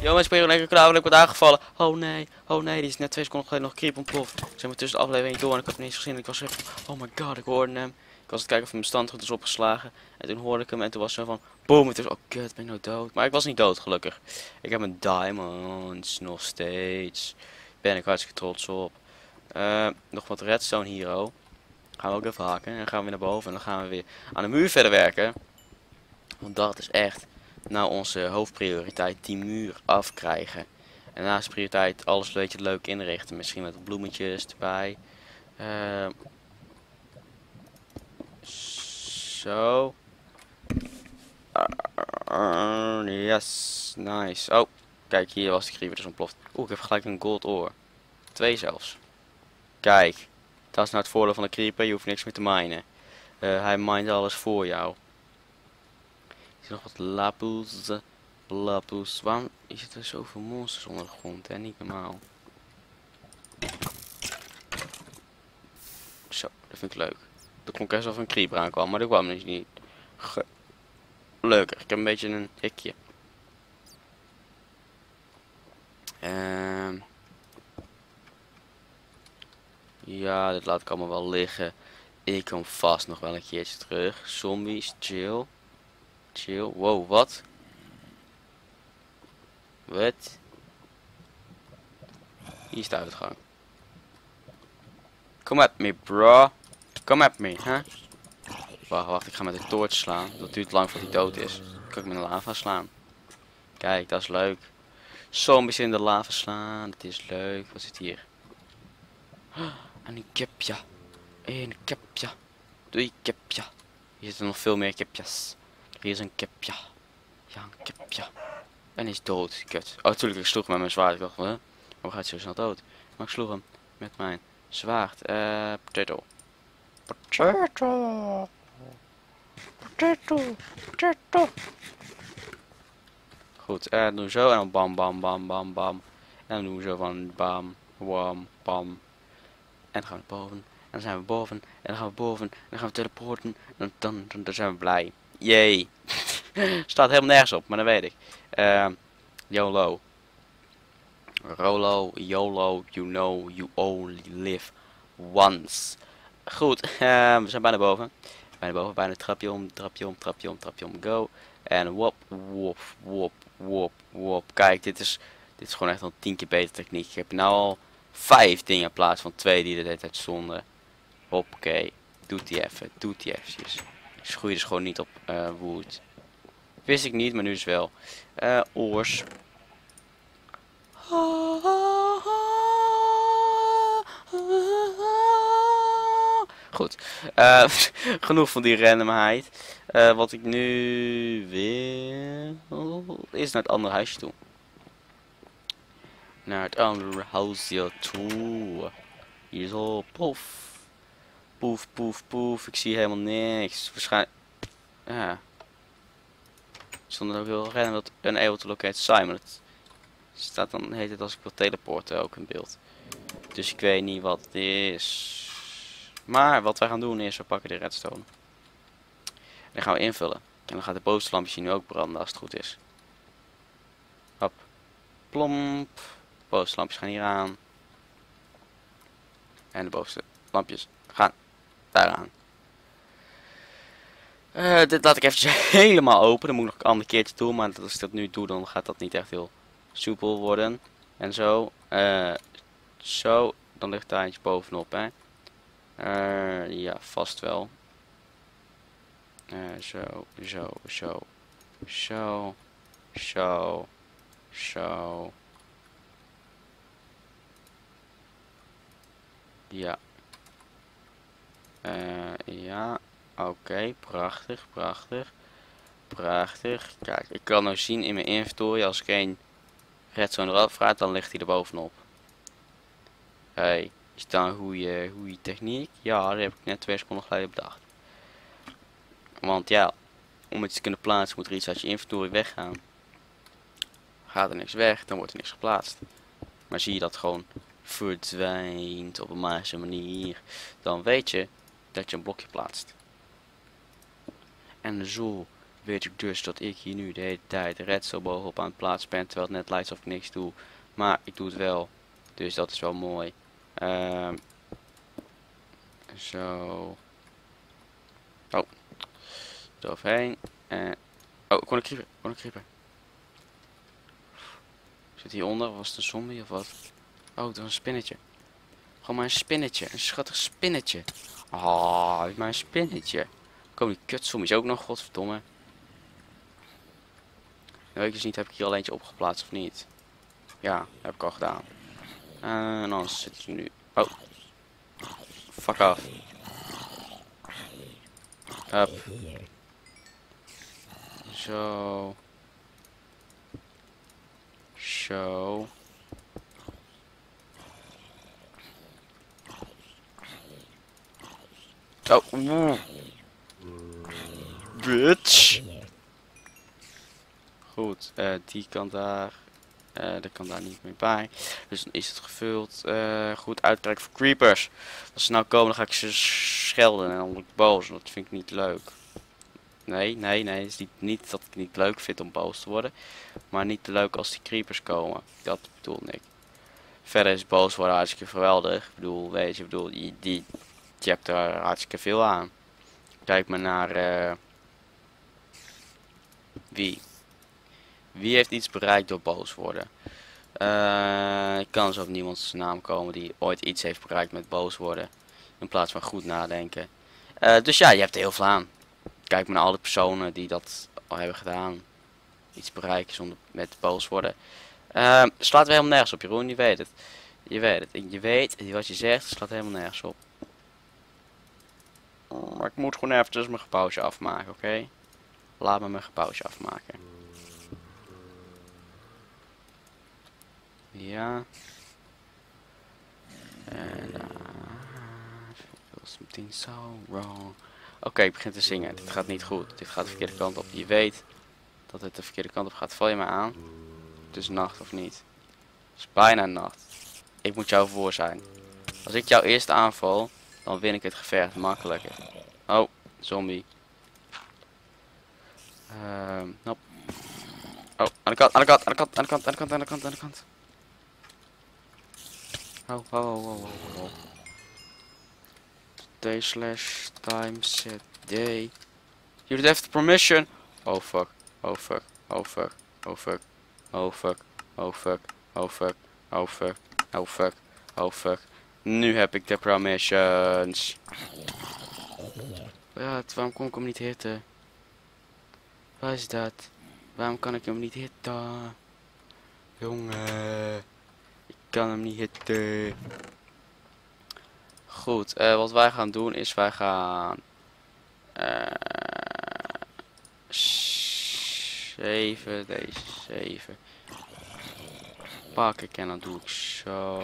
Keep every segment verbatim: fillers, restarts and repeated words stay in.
Yo mensen, ben je lekker klaar, ik word aangevallen. Oh nee, oh nee, die is net twee seconden geleden nog creep ontploft. Ik zeg maar tussen de aflevering door en ik had hem niet eens gezien. Ik was echt, oh my god, ik hoorde hem. Ik was aan het kijken of mijn stand goed is opgeslagen. En toen hoorde ik hem en toen was zo van, boom, het is, oh kut, ben ik nou dood? Maar ik was niet dood, gelukkig. Ik heb mijn diamonds nog steeds. Ben ik hartstikke trots op. Uh, nog wat redstone hier, oh. Gaan we ook even haken en dan gaan we weer naar boven en dan gaan we weer aan de muur verder werken. Want dat is echt nou onze hoofdprioriteit, die muur afkrijgen. En naast de prioriteit alles een beetje leuk inrichten. Misschien met bloemetjes erbij. Uh, zo. Uh, uh, yes, nice. Oh, kijk, hier was de griever dus ontploft. Oeh, ik heb gelijk een gold oor. Twee zelfs. Kijk. Dat is nou het voordeel van de creeper, je hoeft niks meer te minen. Uh, hij mine alles voor jou. Is er nog wat lapoes? Lapoes. Waarom is er zoveel monsters onder de grond? Hè? Niet normaal. Zo, dat vind ik leuk. Dat klonk echt alsof een creeper aankwam, maar dat kwam dus niet. Ge Leuker, ik heb een beetje een hikje. Ehm... Um. Ja, dit laat ik allemaal wel liggen. Ik kom vast nog wel een keertje terug. Zombies, chill. Chill. Wow, wat? Wat? Hier is de uitgang. Come at me, bro. Come at me, hè? Huh? Wacht, wacht. Ik ga met de toorts slaan. Dat duurt lang voordat hij dood is. Dan kan ik met de lava slaan. Kijk, dat is leuk. Zombies in de lava slaan. Dat is leuk. Wat zit hier? En een kipja. Een kipja. Twee kipja. Hier zitten nog veel meer kipjes. Hier is een kipja. Ja, een kipja. En hij is dood. Kut. Oh, tuurlijk, ik sloeg hem met mijn zwaard. Ik dacht, hè? Waarom gaat hij zo snel dood? Maar ik sloeg hem met mijn zwaard. Eh, potato. Potato. Potato. Potato. Goed, eh, doen we zo. En dan bam, bam, bam, bam, bam. En dan doen we zo van bam, wam, bam. En dan gaan we boven. En dan zijn we boven. En dan gaan we boven. En dan gaan we teleporten. En dan, dan, dan zijn we blij. Jee. Staat helemaal nergens op, maar dat weet ik. Uh, YOLO. Rolo, YOLO, you know, you only live once. Goed, uh, we zijn bijna boven. Bijna boven, bijna trapje om, trapje om, trapje om, trapje om, go. En wop, wop, wop, wop, wop. Kijk, dit is, dit is gewoon echt al tien keer beter techniek. Ik heb nou al vijf dingen in plaats van twee die de hele tijd stonden. Hoppakee. Doet die even. Doet die eventjes. Ik groei dus gewoon niet op uh, wood. Wist ik niet, maar nu is wel. Uh, oors. Goed. Uh, genoeg van die randomheid. Uh, wat ik nu wil is naar het andere huisje toe. Naar het andere huisje toe. Hier zo, poef. Poef, poef, poef. Ik zie helemaal niks. Waarschijnlijk. Ja. Stond er ook heel random dat unable to locate Simon. Het staat dan, heet het als ik wil teleporten ook in beeld. Dus ik weet niet wat het is. Maar wat wij gaan doen is, we pakken de redstone. En dan gaan we invullen. En dan gaat de bovenste lampje nu ook branden als het goed is. Hop. Plomp. De bovenste lampjes gaan hier aan. En de bovenste lampjes gaan daaraan. Uh, dit laat ik eventjes helemaal open. Dan moet ik nog een ander keertje doen. Maar als ik dat nu doe, dan gaat dat niet echt heel soepel worden. En zo. Uh, zo. Dan ligt daar eentje bovenop. Hè. Uh, ja, vast wel. Uh, zo, zo, zo. Zo. Zo. Zo. Ja. Uh, ja. Oké, okay, prachtig, prachtig. Prachtig. Kijk, ik kan nou zien in mijn inventory, als ik één redstone eraf raad, dan ligt hij er bovenop. Hé, hey, is dat een goede, goede techniek? Ja, dat heb ik net twee seconden geleden bedacht. Want ja, om iets te kunnen plaatsen moet er iets uit je inventory weggaan. Gaat er niks weg, dan wordt er niks geplaatst. Maar zie je dat gewoon verdwijnt op een magische manier, dan weet je dat je een blokje plaatst. En zo weet ik dus dat ik hier nu de hele tijd redstone bovenop aan het plaatsen ben. Terwijl het net lijkt alsof ik niks doe. Maar ik doe het wel. Dus dat is wel mooi. Um, zo. Oh. Eroverheen. Uh, oh, kon ik creeper. Kon ik creeper. Zit hieronder? Was het een zombie of wat? Oh, dat was een spinnetje. Gewoon maar een spinnetje. Een schattig spinnetje. Ah, oh, maar een spinnetje. Komen die kutzombies ook nog? Godverdomme. Dat weet ik dus niet. Heb ik hier al eentje opgeplaatst of niet? Ja, dat heb ik al gedaan. Uh, en anders zit het nu... Oh. Fuck off. Up. Zo. Zo. Oh. Oeh. Bitch. Goed, uh, die kan daar. Uh, dat kan daar niet meer bij. Dus dan is het gevuld. Uh, goed, uitkijken voor creepers. Als ze nou komen, dan ga ik ze schelden en dan word ik boos. Dat vind ik niet leuk. Nee, nee, nee. Het is niet, niet dat ik het niet leuk vind om boos te worden. Maar niet te leuk als die creepers komen. Dat bedoel ik. Verder is boos worden hartstikke geweldig. Ik bedoel, weet je, ik bedoel, die, die, je hebt er hartstikke veel aan. Kijk maar naar... Uh, wie? Wie heeft iets bereikt door boos worden? Uh, ik kan dus op niemands naam komen die ooit iets heeft bereikt met boos worden. In plaats van goed nadenken. Uh, dus ja, je hebt er heel veel aan. Kijk maar naar alle personen die dat al hebben gedaan. Iets bereiken zonder met boos worden. Uh, slaat helemaal nergens op, Jeroen. Je weet het. Je weet het. Je weet wat je zegt. Slaat helemaal nergens op. Maar ik moet gewoon even dus mijn gebouwtje afmaken, oké? Okay? Laat me mijn gebouwtje afmaken. Ja. En daar. Something so wrong. Oké, okay, ik begin te zingen. Dit gaat niet goed. Dit gaat de verkeerde kant op. Je weet dat het de verkeerde kant op gaat. Val je me aan? Het is nacht of niet? Het is bijna nacht. Ik moet jou voor zijn. Als ik jou eerst aanval, dan win ik het gevecht makkelijker. Oh, zombie. Uh, nope. Oh, aan de kant, aan de kant, aan de kant, aan de kant, aan de kant, aan de kant, aan de kant. Oh, oh, oh, oh, oh, oh. Day slash time set day. You have the permission. Oh fuck, oh fuck, oh fuck, oh fuck, oh fuck, oh fuck, oh fuck, oh fuck, oh fuck, oh fuck. Nu heb ik de permissions. Wat, waarom kon ik hem niet hitten? Waar is dat? Waarom kan ik hem niet hitten? Jongen. Ik kan hem niet hitten. Goed, uh, wat wij gaan doen is wij gaan... Uh, zeven, deze zeven. Pak ik en dan doe ik zo.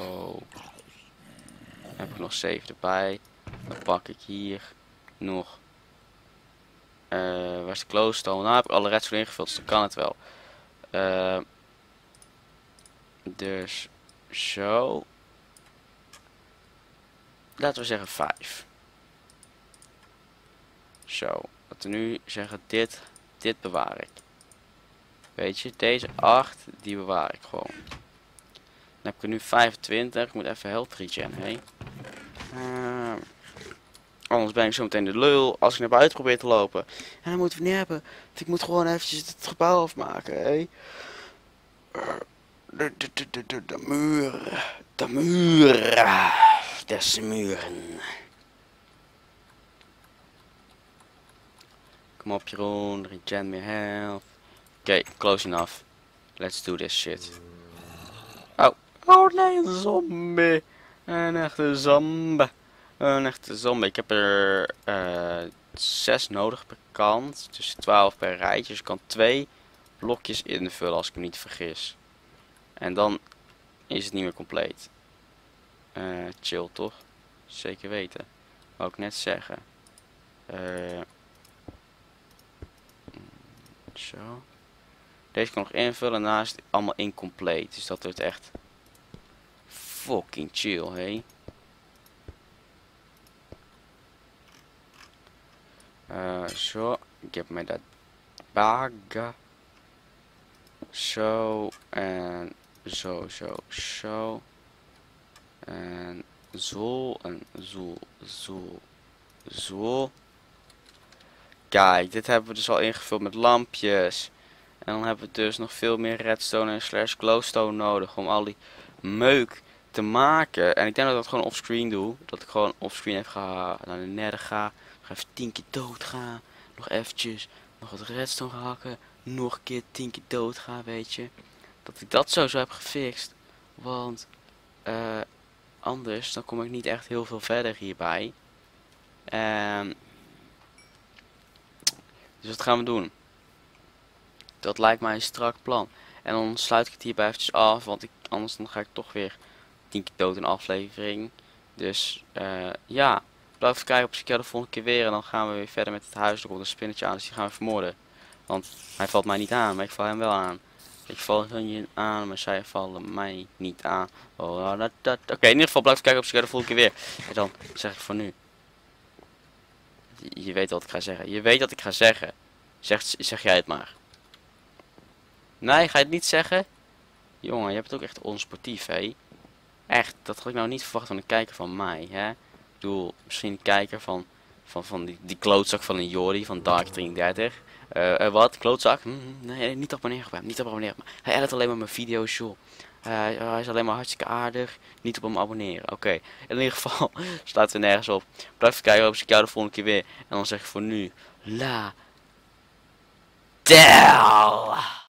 Dan heb ik nog zeven erbij. Dan pak ik hier nog... Uh, waar is de close-stone? Nou heb ik alle redstone ingevuld, dus dan kan het wel. Uh, dus zo. Laten we zeggen vijf. Zo. Laten we nu zeggen dit. Dit bewaar ik. Weet je, deze acht, die bewaar ik gewoon. Dan heb ik er nu vijfentwintig. Ik moet even health regen, hé. Uh, Anders ben ik zo meteen de lul als ik naar buiten probeer te lopen. En dan moeten we het niet hebben. Want ik moet gewoon eventjes het gebouw afmaken, hé. De, de, de, de, de, de muren. De muren. Des muren. Kom op, Jeroen. Regen meer health. Oké, close enough. Let's do this shit. Oh. Oh nee, een zombie. Een echte zombie. Een echte zombie. Ik heb er uh, zes nodig per kant. Dus twaalf per rijtje. Dus ik kan twee blokjes invullen als ik me niet vergis. En dan is het niet meer compleet. Uh, chill toch? Zeker weten. Wou ik net zeggen. Uh, zo. Deze kan nog invullen. Naast allemaal incompleet. Dus dat wordt echt fucking chill, hé. Uh, zo. give me that bag. Zo en zo, zo, zo. En zo en zo, zo, zo. Kijk, dit hebben we dus al ingevuld met lampjes. En dan hebben we dus nog veel meer redstone en slash glowstone nodig om al die meuk te maken. En ik denk dat ik dat gewoon offscreen doe. Dat ik gewoon offscreen even ga, naar de nether ga. Nog even tien keer dood gaan. Nog eventjes nog wat redstone gaan hakken. Nog een keer tien keer dood gaan, weet je. Dat ik dat zo zo heb gefixt. Want uh, anders dan kom ik niet echt heel veel verder hierbij. Um, dus wat gaan we doen? Dat lijkt mij een strak plan. En dan sluit ik het hierbij eventjes af. Want ik, anders dan ga ik toch weer tien keer dood in aflevering. Dus uh, ja. Blijf even kijken op zich de volgende keer weer. En dan gaan we weer verder met het huis. Er komt een spinnetje aan. Dus die gaan we vermoorden. Want hij valt mij niet aan. Maar ik val hem wel aan. Ik val hun aan. Maar zij vallen mij niet aan. Oh, dat, dat. Oké, okay, in ieder geval blijf even kijken op zich de volgende keer weer. En dan zeg ik voor nu. Je weet wat ik ga zeggen. Je weet wat ik ga zeggen. Zeg, zeg jij het maar. Nee, ga je het niet zeggen? Jongen, je hebt het ook echt onsportief, hé. Echt, dat had ik nou niet verwacht van een kijker van mij, hè. Ik bedoel, misschien een kijker van, van, van die, die klootzak van een Jori van Dark drieëndertig. Uh, uh, wat? Klootzak? Mm, nee, niet abonneren op hem, niet op abonneren op hem. Hij edit alleen maar mijn video's, joh. Uh, hij is alleen maar hartstikke aardig. Niet op hem abonneren, oké. Okay. In ieder geval, staat er nergens op. Blijf even kijken, hoop ik jou de volgende keer weer. En dan zeg ik voor nu, la... del.